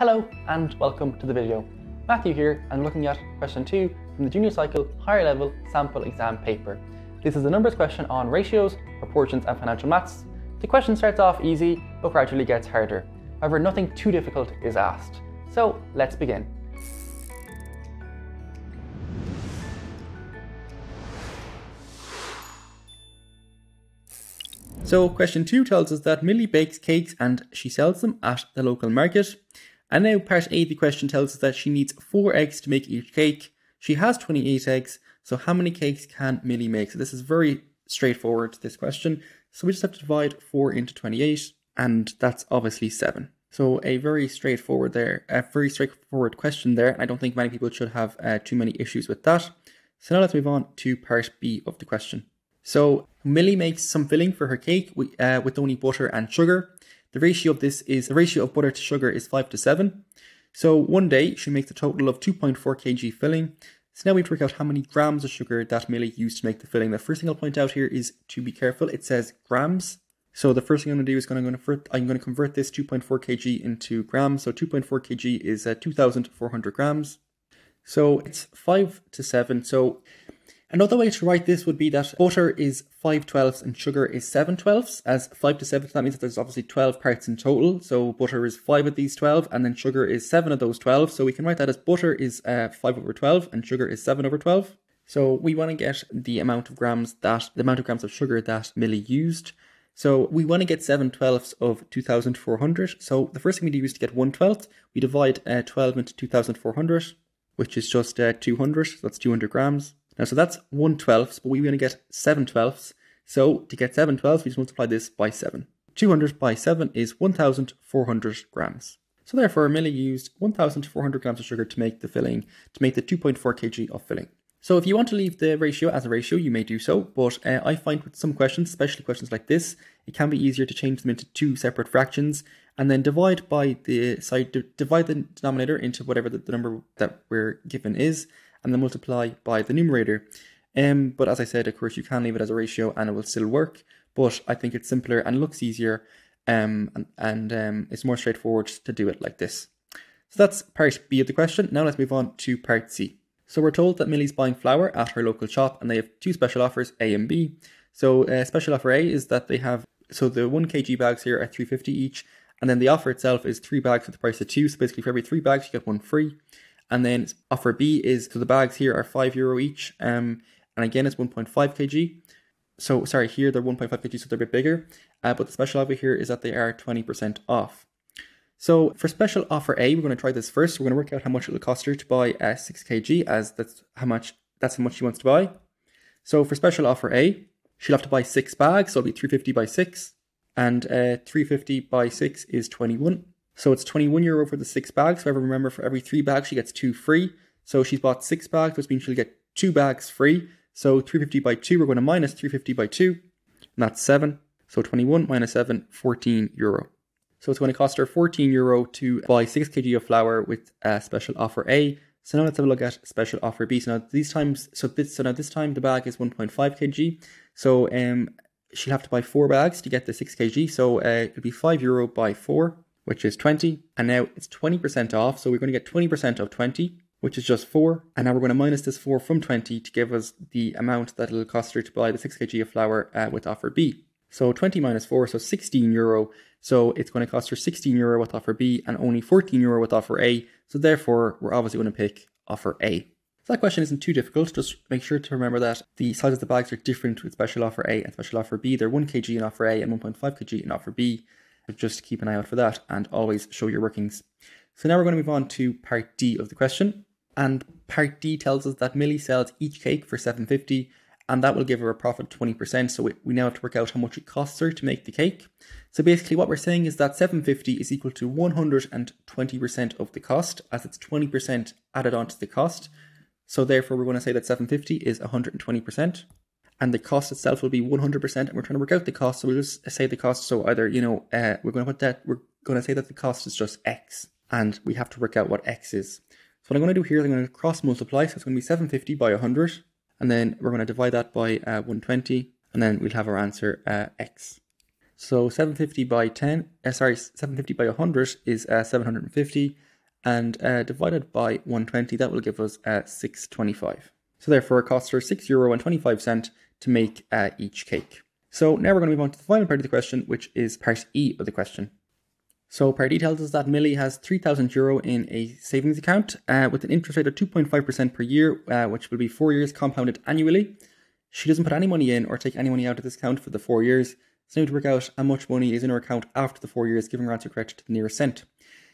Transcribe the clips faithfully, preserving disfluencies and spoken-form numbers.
Hello and welcome to the video. Matthew here, and looking at question two from the Junior Cycle Higher Level Sample Exam paper. This is a numbers question on ratios, proportions and financial maths. The question starts off easy but gradually gets harder. However, nothing too difficult is asked. So let's begin. So question two tells us that Millie bakes cakes and she sells them at the local market. And now part A, the question tells us that she needs four eggs to make each cake. She has twenty-eight eggs, so how many cakes can Millie make? So this is very straightforward, this question. So we just have to divide four into twenty-eight, and that's obviously seven. So a very straightforward there, a very straightforward question there. I don't think many people should have uh, too many issues with that. So now let's move on to part B of the question. So Millie makes some filling for her cake with, uh, with only butter and sugar. The ratio of this is, the ratio of butter to sugar is five to seven. So one day she makes a total of two point four kilograms filling. So now we have to work out how many grams of sugar that Millie used to make the filling. The first thing I'll point out here is to be careful. It says grams. So the first thing I'm going to do is going to, I'm, going to, I'm going to convert this two point four kilograms into grams. So two point four kilograms is uh, two thousand four hundred grams. So it's five to seven. So another way to write this would be that butter is five twelfths and sugar is seven twelfths as five to seven. So that means that there's obviously twelve parts in total. So butter is five of these twelve and then sugar is seven of those twelve. So we can write that as butter is uh, five over twelve and sugar is seven over twelve. So we want to get the amount of grams that, the amount of grams of sugar that Millie used. So we want to get seven twelfths of two thousand four hundred. So the first thing we do is to get one twelfth. We divide uh, twelve into two thousand four hundred, which is just uh, two hundred. So that's two hundred grams. Now, so that's one twelfths, but we're going to get seven twelfths. So to get seven twelfths, we just multiply this by seven. two hundred by seven is one thousand four hundred grams. So therefore, Millie used one thousand four hundred grams of sugar to make the filling, to make the two point four kilograms of filling. So if you want to leave the ratio as a ratio, you may do so, but uh, I find with some questions, especially questions like this, it can be easier to change them into two separate fractions and then divide by the side, divide the denominator into whatever the, the number that we're given is, and then multiply by the numerator. Um, but as I said, of course, you can leave it as a ratio and it will still work, but I think it's simpler and looks easier um, and, and um, it's more straightforward to do it like this. So that's part B of the question. Now let's move on to part C. So we're told that Millie's buying flour at her local shop and they have two special offers, A and B. So uh, special offer A is that they have, so the one kilogram bags here are three dollars and fifty cents each, and then the offer itself is three bags at the price of two. So basically for every three bags, you get one free. And then offer B is, so the bags here are five euro each. Um, and again, it's one point five kilograms. So sorry, here they're one point five kilograms, so they're a bit bigger. Uh, but the special offer here is that they are twenty percent off. So for special offer A, we're going to try this first. We're going to work out how much it'll cost her to buy uh, six kilograms, as that's how much, that's how much she wants to buy. So for special offer A, she'll have to buy six bags. So it'll be three fifty by six, and uh, three fifty by six is twenty-one. So it's twenty-one euro for the six bags. However, remember, for every three bags, she gets two free. So she's bought six bags, which means she'll get two bags free. So three fifty by two, we're going to minus three fifty by two, and that's seven. So twenty-one minus seven, fourteen euro. So it's going to cost her fourteen euro to buy six kilograms of flour with a uh, special offer A. So now let's have a look at special offer B. So now these times, so this, so now this time the bag is one point five kilograms. So um, she'll have to buy four bags to get the six kilograms. So uh, it'll be five euro by four, which is twenty, and now it's twenty percent off. So we're going to get twenty percent of twenty, which is just four. And now we're going to minus this four from twenty to give us the amount that it'll cost her to buy the six kilograms of flour uh, with offer B. So twenty minus four, so sixteen euro. So it's going to cost her sixteen euro with offer B and only fourteen euro with offer A. So therefore we're obviously going to pick offer A. So that question isn't too difficult. Just make sure to remember that the size of the bags are different with special offer A and special offer B. They're one kilogram in offer A and one point five kilograms in offer B. Just keep an eye out for that and always show your workings. So now we're going to move on to part D of the question, and part D tells us that Millie sells each cake for seven fifty, and that will give her a profit of twenty percent. So we, we now have to work out how much it costs her to make the cake. So basically what we're saying is that seven fifty is equal to one hundred twenty percent of the cost, as it's twenty percent added onto the cost. So therefore we're going to say that seven fifty is one hundred twenty percent. And the cost itself will be one hundred percent, and we're trying to work out the cost. So we'll just say the cost. So either, you know, uh, we're going to put that, we're going to say that the cost is just X, and we have to work out what X is. So what I'm going to do here is I'm going to cross multiply. So it's going to be seven fifty by one hundred, and then we're going to divide that by uh, one hundred twenty, and then we'll have our answer uh, X. So seven fifty by ten, uh, sorry, seven fifty by one hundred is uh, seven hundred fifty, and uh, divided by one hundred twenty, that will give us uh, six hundred twenty-five. So therefore it costs her six euro and twenty-five cent to make uh, each cake. So now we're going to move on to the final part of the question, which is part E of the question. So part E tells us that Millie has three thousand euro in a savings account uh, with an interest rate of two point five percent per year, uh, which will be four years compounded annually. She doesn't put any money in or take any money out of this account for the four years. So we need to work out how much money is in her account after the four years, giving her answer correct to the nearest cent.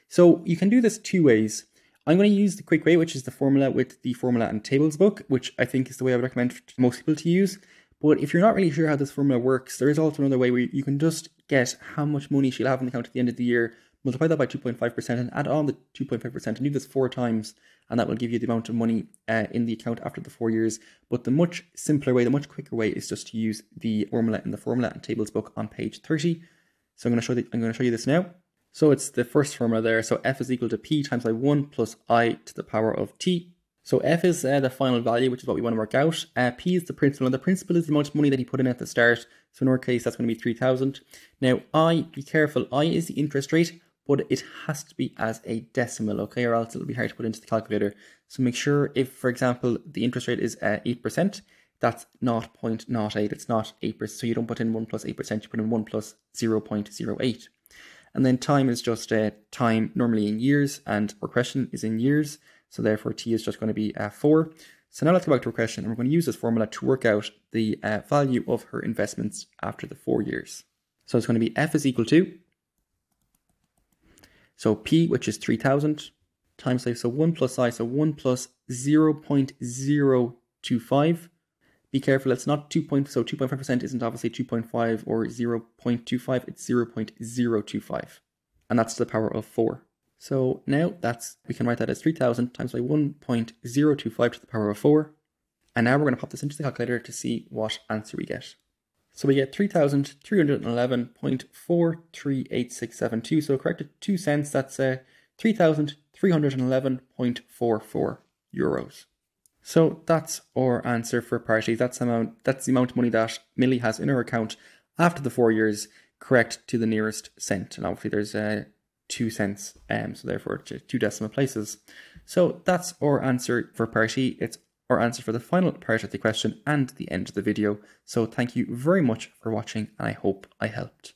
So you can do this two ways. I'm going to use the quick way, which is the formula with the formula and tables book, which I think is the way I would recommend most people to use. But if you're not really sure how this formula works, there is also another way where you can just get how much money she'll have in the account at the end of the year, multiply that by two point five percent and add on the two point five percent and do this four times. And that will give you the amount of money uh, in the account after the four years. But the much simpler way, the much quicker way is just to use the formula in the formula and tables book on page thirty. So I'm going to show the, I'm going to show you this now. So it's the first formula there. So F is equal to P times by one plus I to the power of T. So F is uh, the final value, which is what we want to work out. Uh, P is the principal, and the principal is the amount of money that he put in at the start. So in our case, that's going to be three thousand. Now I, be careful, I is the interest rate, but it has to be as a decimal, okay? Or else it'll be hard to put into the calculator. So make sure if, for example, the interest rate is uh, eight percent, that's not zero point zero eight, it's not eight percent. So you don't put in one plus eight percent, you put in one plus zero point zero eight. And then time is just uh, time normally in years, and our question is in years. So therefore T is just going to be uh, four. So now let's go back to our question, and we're going to use this formula to work out the uh, value of her investments after the four years. So it's going to be F is equal to, so P, which is three thousand, times five, so one plus I, so one plus zero point zero two five. Be careful, it's not two point five, so two point five percent isn't obviously two point five or zero point two five, it's zero point zero two five. And that's to the power of four. So now that's, we can write that as three thousand times by one point zero two five to the power of four. And now we're going to pop this into the calculator to see what answer we get. So we get three thousand three hundred eleven point four three eight six seven two. So corrected two cents, that's uh, three thousand three hundred eleven point four four euros. So that's our answer for part E. That's, amount, that's the amount of money that Millie has in her account after the four years, correct to the nearest cent. And obviously there's a... Uh, two cents, um, so therefore two decimal places. So that's our answer for part E. It's our answer for the final part of the question and the end of the video. So thank you very much for watching, and I hope I helped.